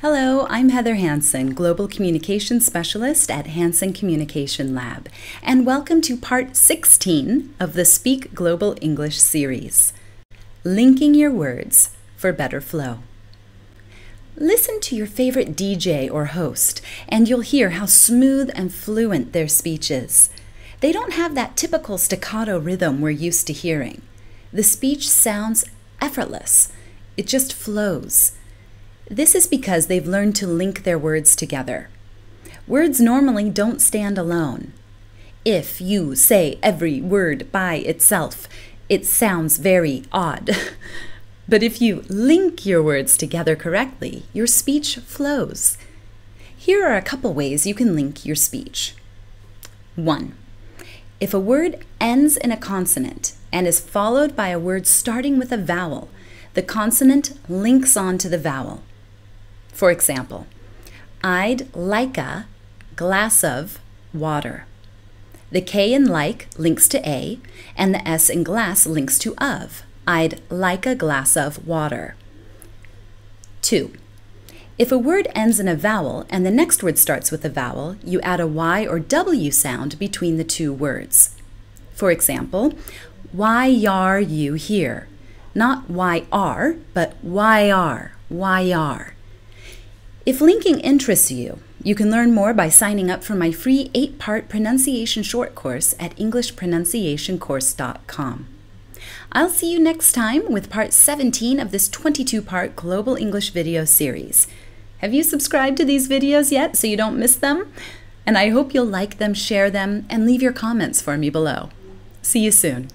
Hello, I'm Heather Hansen, Global Communications Specialist at Hansen Communication Lab, and welcome to Part 16 of the Speak Global English series, Linking Your Words for Better Flow. Listen to your favorite DJ or host, and you'll hear how smooth and fluent their speech is. They don't have that typical staccato rhythm we're used to hearing. The speech sounds effortless. It just flows. This is because they've learned to link their words together. Words normally don't stand alone. If you say every word by itself, it sounds very odd. But if you link your words together correctly, your speech flows. Here are a couple ways you can link your speech. 1. If a word ends in a consonant and is followed by a word starting with a vowel, the consonant links on to the vowel. For example, I'd like a glass of water. The K in like links to a, and the S in glass links to of. I'd like a glass of water. 2. If a word ends in a vowel and the next word starts with a vowel, you add a Y or W sound between the two words. For example, why are you here? Not why are, but why are, why are. If linking interests you, you can learn more by signing up for my free 8-part pronunciation short course at EnglishPronunciationCourse.com. I'll see you next time with part 17 of this 22-part Global English video series. Have you subscribed to these videos yet so you don't miss them? And I hope you'll like them, share them, and leave your comments for me below. See you soon.